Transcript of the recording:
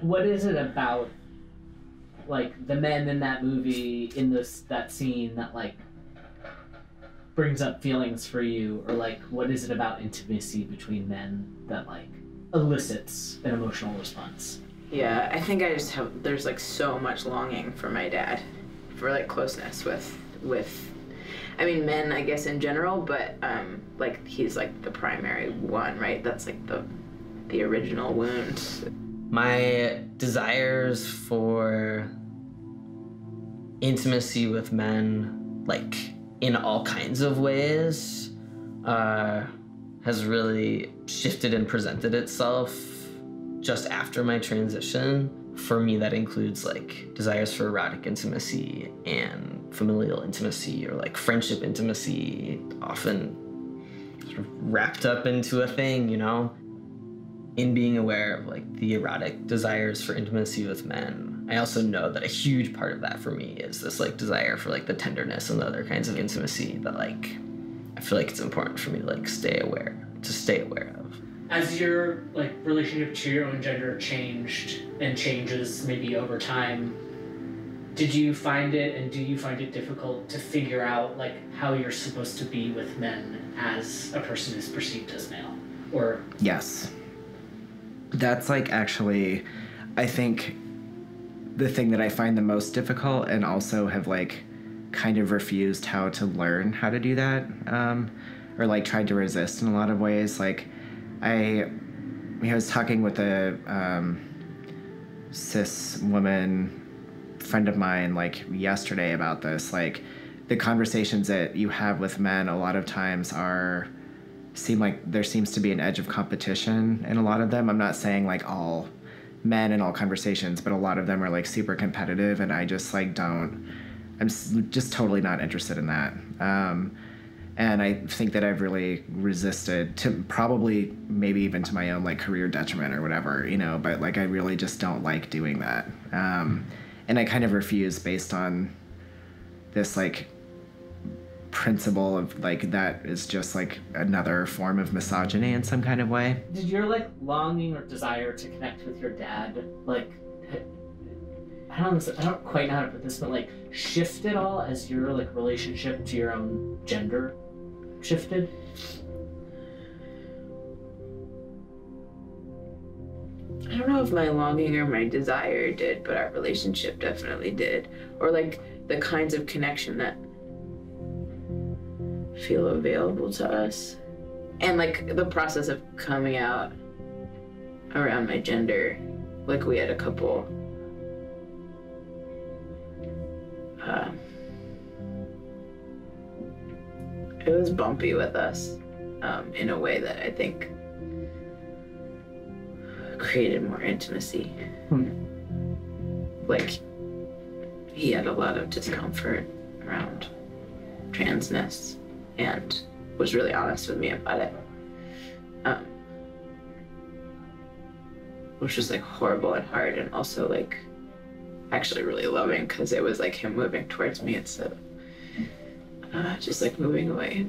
What is it about, like, the men in that movie, in that scene that, like, brings up feelings for you? Or, like, what is it about intimacy between men that, like, elicits an emotional response? Yeah, I think I just have, there's, like, so much longing for my dad, for, like, closeness with I mean, men, I guess, in general, but, like, he's, like, the primary one, right? That's, like, the original wound. My desires for intimacy with men, like, in all kinds of ways, has really shifted and presented itself just after my transition. For me, that includes, like, desires for erotic intimacy and familial intimacy, or, like, friendship intimacy, often sort of wrapped up into a thing, you know? In being aware of, like, the erotic desires for intimacy with men, I also know that a huge part of that for me is this, like, desire for, like, the tenderness and the other kinds of intimacy that, like, I feel like it's important for me to, like, stay aware of. As your, like, relationship to your own gender changed and changes maybe over time, did you find it, and do you find it difficult to figure out, like, how you're supposed to be with men as a person who's perceived as male? Or... Yes. That's, like, actually, I think, the thing that I find the most difficult, and also have, like, kind of refused how to learn how to do that, or, like, tried to resist in a lot of ways. Like, I was talking with a cis woman friend of mine, like, yesterday about this. Like, the conversations that you have with men a lot of times seem like there seems to be an edge of competition in a lot of them. I'm not saying, like, all men in all conversations, but a lot of them are, like, super competitive, and I just, like, I'm just totally not interested in that. And I think that I've really resisted, to probably maybe even to my own, like, career detriment or whatever, you know, but, like, I really just don't like doing that. And I kind of refuse, based on this, like, principle of, like, that is just, like, another form of misogyny in some kind of way. Did your, like, longing or desire to connect with your dad, like, I don't quite know how to put this, but, like, shift at all as your, like, relationship to your own gender shifted? I don't know if my longing or my desire did, but our relationship definitely did. Or, like, the kinds of connection that feel available to us. And, like, the process of coming out around my gender, like, we had a couple it was bumpy with us in a way that I think created more intimacy. Like, he had a lot of discomfort around transness and was really honest with me about it, which was, like, horrible and hard, and also, like, actually really loving, because it was, like, him moving towards me instead of just, like, moving away.